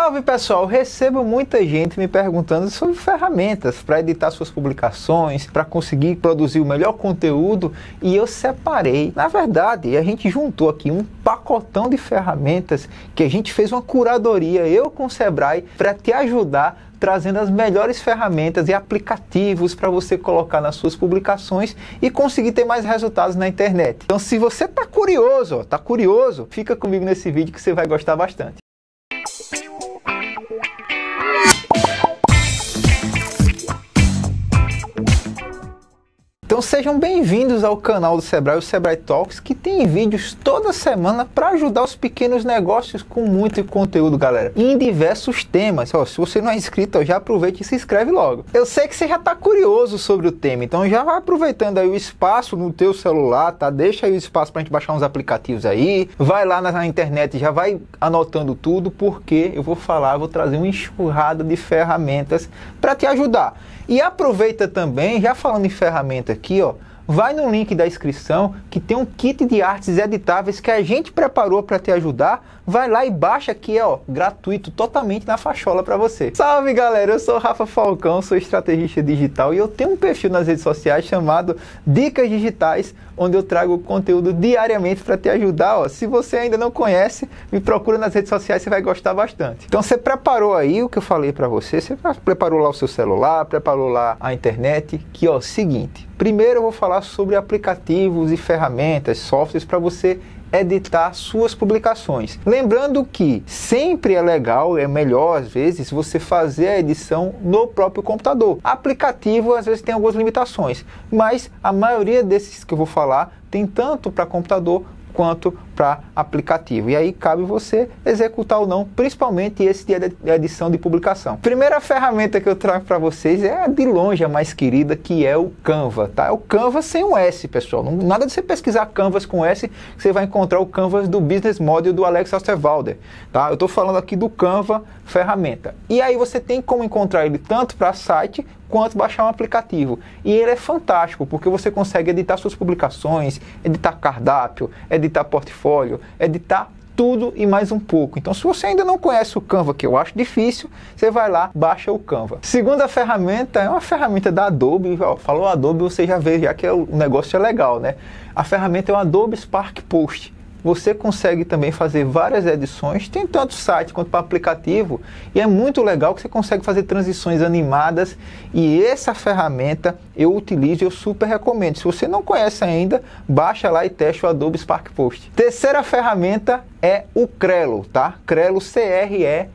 Salve pessoal, recebo muita gente me perguntando sobre ferramentas para editar suas publicações, para conseguir produzir o melhor conteúdo, e eu separei, na verdade a gente juntou aqui um pacotão de ferramentas que a gente fez uma curadoria, eu com o Sebrae, para te ajudar trazendo as melhores ferramentas e aplicativos para você colocar nas suas publicações e conseguir ter mais resultados na internet. Então se você tá curioso, fica comigo nesse vídeo que você vai gostar bastante. Então sejam bem-vindos ao canal do Sebrae, o Sebrae Talks, que tem vídeos toda semana para ajudar os pequenos negócios com muito conteúdo, galera, em diversos temas. Ó, se você não é inscrito, ó, já aproveita e se inscreve logo. Eu sei que você já está curioso sobre o tema, então já vai aproveitando aí o espaço no teu celular, tá? Deixa aí o espaço para a gente baixar uns aplicativos aí, vai lá na internet, já vai anotando tudo, porque eu vou falar, vou trazer uma enxurrada de ferramentas para te ajudar. E aproveita também, já falando em ferramenta aqui, ó, vai no link da inscrição que tem um kit de artes editáveis que a gente preparou para te ajudar. Vai lá e baixa aqui, ó, gratuito, totalmente na fachola para você. Salve galera, eu sou Rafa Falcão, sou estrategista digital e eu tenho um perfil nas redes sociais chamado Dicas Digitais, onde eu trago conteúdo diariamente para te ajudar. Ó, se você ainda não conhece, me procura nas redes sociais, você vai gostar bastante. Então você preparou aí o que eu falei para você, você preparou lá o seu celular, preparou lá a internet, que ó, seguinte, primeiro eu vou falar sobre aplicativos e ferramentas, softwares para você editar suas publicações. Lembrando que sempre é legal, é melhor às vezes você fazer a edição no próprio computador. Aplicativo às vezes tem algumas limitações, mas a maioria desses que eu vou falar tem tanto para computador quanto para aplicativo, e aí cabe você executar ou não, principalmente esse de edição de publicação. Primeira ferramenta que eu trago para vocês é de longe a mais querida, que é o Canva, tá? É o Canva sem um S, pessoal, não, nada de você pesquisar Canvas com S, você vai encontrar o Canvas do Business Model do Alex Osterwalder, tá? Eu estou falando aqui do Canva ferramenta, e aí você tem como encontrar ele tanto para site quanto baixar um aplicativo, e ele é fantástico porque você consegue editar suas publicações, editar cardápio, editar portfólio, editar tudo e mais um pouco. Então se você ainda não conhece o Canva, que eu acho difícil, você vai lá, baixa o Canva. Segunda ferramenta é uma ferramenta da Adobe, falou Adobe, você já vê já que o negócio é legal, né? A ferramenta é o Adobe Spark Post. Você consegue também fazer várias edições, tem tanto site quanto para aplicativo, e é muito legal que você consegue fazer transições animadas, e essa ferramenta eu utilizo e eu super recomendo. Se você não conhece ainda, baixa lá e teste o Adobe Spark Post. Terceira ferramenta é o Crello, tá? Crello, C-R-E-L-L-O.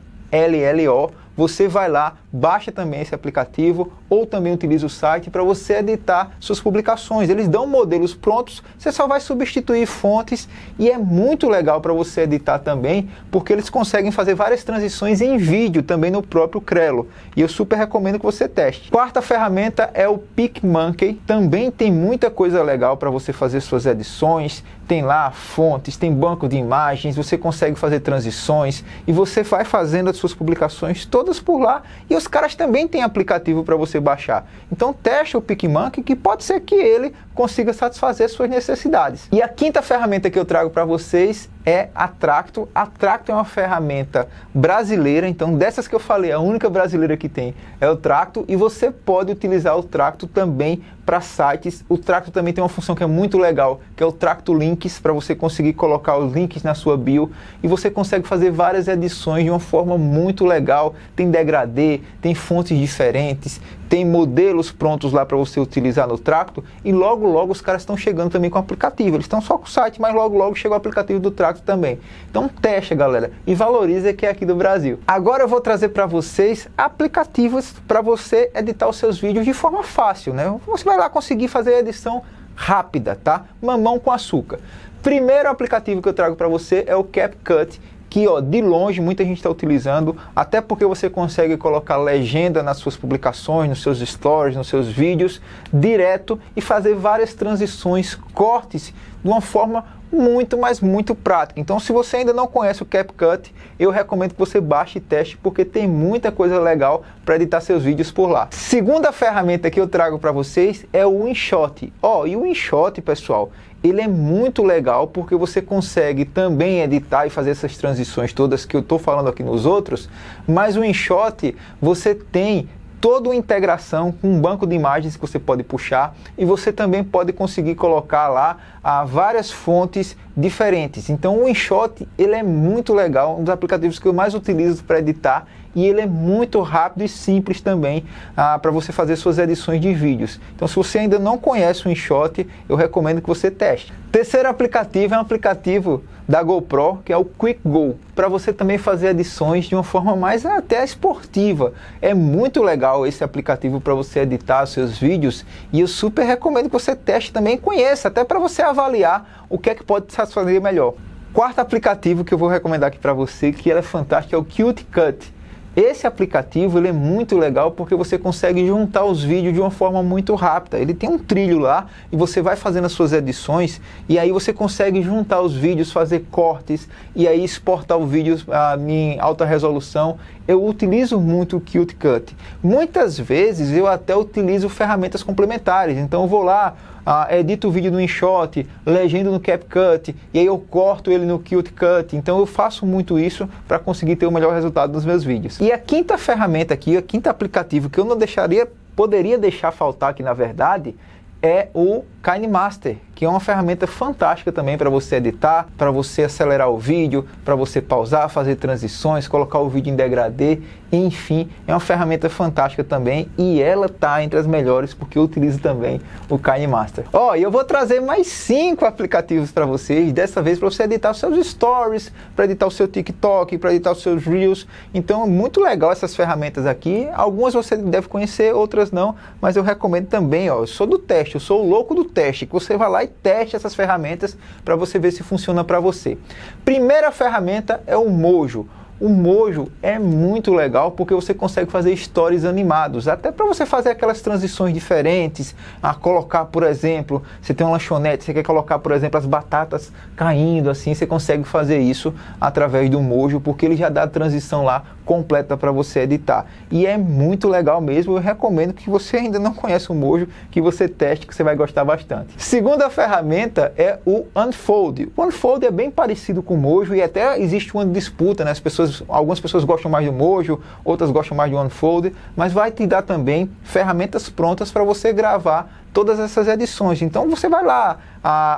Você vai lá, baixa também esse aplicativo ou também utiliza o site para você editar suas publicações. Eles dão modelos prontos, você só vai substituir fontes, e é muito legal para você editar também, porque eles conseguem fazer várias transições em vídeo também no próprio Crello, e eu super recomendo que você teste. Quarta ferramenta é o PicMonkey, também tem muita coisa legal para você fazer suas edições, tem lá fontes, tem banco de imagens, você consegue fazer transições e você vai fazendo as suas publicações todas por lá, e os caras também têm aplicativo para você baixar. Então teste o PicMonkey, que pode ser que ele consiga satisfazer suas necessidades. E a quinta ferramenta que eu trago para vocês é a Tracto. A Tracto é uma ferramenta brasileira, então dessas que eu falei, a única brasileira que tem é o Tracto, e você pode utilizar o Tracto também para sites. O Tracto também tem uma função que é muito legal, que é o Tracto Links, para você conseguir colocar os links na sua bio, e você consegue fazer várias edições de uma forma muito legal. Tem degradê, tem fontes diferentes, tem modelos prontos lá para você utilizar no Tracto, e logo logo os caras estão chegando também com o aplicativo. Eles estão só com o site, mas logo logo chega o aplicativo do Tracto também. Então testa, galera, e valoriza que é aqui do Brasil. Agora eu vou trazer para vocês aplicativos para você editar os seus vídeos de forma fácil, né? Você vai lá conseguir fazer a edição rápida, tá? Mamão com açúcar. Primeiro aplicativo que eu trago para você é o CapCut, que ó, de longe muita gente está utilizando, até porque você consegue colocar legenda nas suas publicações, nos seus stories, nos seus vídeos, direto, e fazer várias transições, cortes, de uma forma muito, mas muito prática. Então, se você ainda não conhece o CapCut, eu recomendo que você baixe e teste, porque tem muita coisa legal para editar seus vídeos por lá. Segunda ferramenta que eu trago para vocês é o InShot. E o InShot, pessoal, ele é muito legal porque você consegue também editar e fazer essas transições todas que eu estou falando aqui nos outros, mas o InShot você tem toda uma integração com um banco de imagens que você pode puxar, e você também pode conseguir colocar lá várias fontes diferentes. Então o InShot, ele é muito legal, um dos aplicativos que eu mais utilizo para editar, e ele é muito rápido e simples também para você fazer suas edições de vídeos. Então, se você ainda não conhece o InShot, eu recomendo que você teste. Terceiro aplicativo é um aplicativo da GoPro, que é o QuickGo, para você também fazer edições de uma forma mais até esportiva. É muito legal esse aplicativo para você editar seus vídeos, e eu super recomendo que você teste também, conheça, até para você avaliar o que é que pode satisfazer melhor. Quarto aplicativo que eu vou recomendar aqui para você, que é fantástico, é o CutieCut. Esse aplicativo, ele é muito legal porque você consegue juntar os vídeos de uma forma muito rápida. Ele tem um trilho lá e você vai fazendo as suas edições, e aí você consegue juntar os vídeos, fazer cortes e aí exportar o vídeo em alta resolução. Eu utilizo muito o CutieCut. Muitas vezes eu até utilizo ferramentas complementares. Então eu vou lá, edito o vídeo no InShot, legendo no CapCut, e aí eu corto ele no CutieCut. Então eu faço muito isso para conseguir ter o melhor resultado nos meus vídeos. E a quinta ferramenta aqui, a quinta aplicativo que eu não poderia deixar faltar aqui, na verdade, é o KineMaster, que é uma ferramenta fantástica também para você editar, para você acelerar o vídeo, para você pausar, fazer transições, colocar o vídeo em degradê, enfim, é uma ferramenta fantástica também, e ela tá entre as melhores porque eu utilizo também o KineMaster. E eu vou trazer mais 5 aplicativos para vocês, dessa vez para você editar os seus stories, para editar o seu TikTok, para editar os seus Reels. Então é muito legal essas ferramentas aqui, algumas você deve conhecer, outras não, mas eu recomendo também. Eu sou do teste, eu sou o louco do teste, que você vai lá e teste essas ferramentas para você ver se funciona para você. Primeira ferramenta é o Mojo. O Mojo é muito legal porque você consegue fazer stories animados, até para você fazer aquelas transições diferentes, colocar, por exemplo, você tem uma lanchonete, você quer colocar, por exemplo, as batatas caindo assim, você consegue fazer isso através do Mojo, porque ele já dá a transição lá completa para você editar. E é muito legal mesmo, eu recomendo que você ainda não conhece o Mojo, que você teste, que você vai gostar bastante. Segunda ferramenta é o Unfold. O Unfold é bem parecido com o Mojo, e até existe uma disputa, né? As pessoas, algumas pessoas gostam mais do Mojo, outras gostam mais do Unfold, mas vai te dar também ferramentas prontas para você gravar todas essas edições. Então você vai lá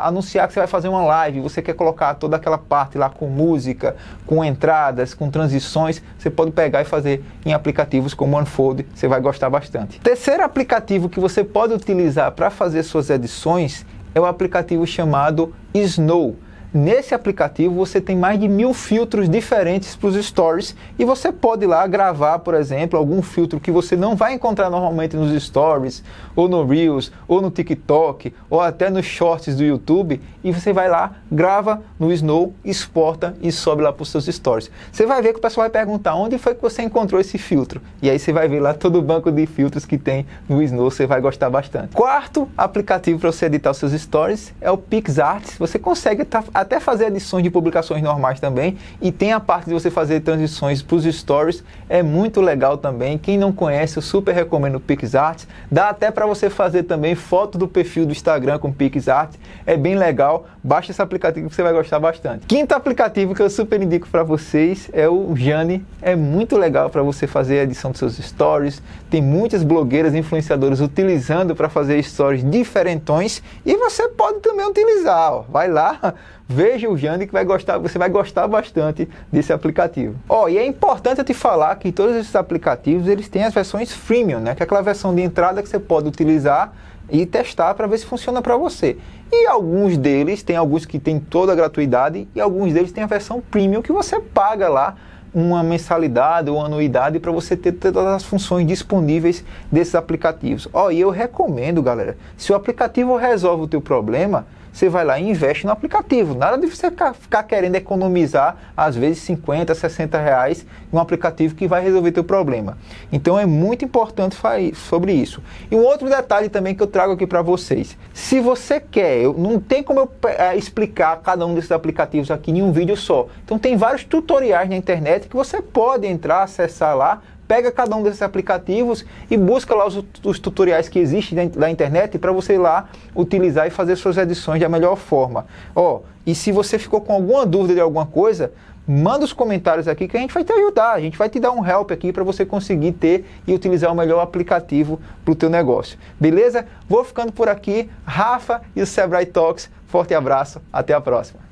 anunciar que você vai fazer uma live, você quer colocar toda aquela parte lá com música, com entradas, com transições, você pode pegar e fazer em aplicativos como o Unfold, você vai gostar bastante. Terceiro aplicativo que você pode utilizar para fazer suas edições é o aplicativo chamado Snow. Nesse aplicativo você tem mais de 1000 filtros diferentes para os stories, e você pode lá gravar, por exemplo, algum filtro que você não vai encontrar normalmente nos stories, ou no Reels, ou no TikTok, ou até nos shorts do YouTube, e você vai lá, grava no Snow, exporta e sobe lá para os seus stories. Você vai ver que o pessoal vai perguntar onde foi que você encontrou esse filtro, e aí você vai ver lá todo o banco de filtros que tem no Snow, você vai gostar bastante. Quarto aplicativo para você editar os seus stories é o PicsArt. Você consegue até fazer edições de publicações normais também, e tem a parte de você fazer transições para os stories, é muito legal também. Quem não conhece, eu super recomendo o PicsArt. Dá até para você fazer também foto do perfil do Instagram com o PicsArt, é bem legal. Baixa esse aplicativo que você vai gostar bastante. Quinto aplicativo que eu super indico para vocês é o Jani. É muito legal para você fazer a edição dos seus stories, tem muitas blogueiras e influenciadoras utilizando para fazer stories diferentões, e você pode também utilizar. Vai lá, veja o Jani, que vai gostar, você vai gostar bastante desse aplicativo. E é importante eu te falar que todos esses aplicativos, eles têm as versões freemium, né? Que é aquela versão de entrada que você pode utilizar e testar para ver se funciona para você. E alguns deles, tem alguns que tem toda a gratuidade, e alguns deles tem a versão premium, que você paga lá uma mensalidade ou anuidade para você ter todas as funções disponíveis desses aplicativos. E eu recomendo, galera, se o aplicativo resolve o teu problema, você vai lá e investe no aplicativo. Nada de você ficar querendo economizar, às vezes, 50, 60 reais em um aplicativo que vai resolver teu problema. Então, é muito importante falar sobre isso. E um outro detalhe também que eu trago aqui para vocês. Se você quer, não tem como eu explicar cada um desses aplicativos aqui em um vídeo só. Então, tem vários tutoriais na internet que você pode entrar, acessar lá, pega cada um desses aplicativos e busca lá os tutoriais que existem na internet para você ir lá utilizar e fazer suas edições da melhor forma. Ó, e se você ficou com alguma dúvida de alguma coisa, manda os comentários aqui que a gente vai te ajudar, a gente vai te dar um help aqui para você conseguir ter e utilizar o melhor aplicativo para o teu negócio. Beleza? Vou ficando por aqui. Rafa e o Sebrae Talks, forte abraço, até a próxima.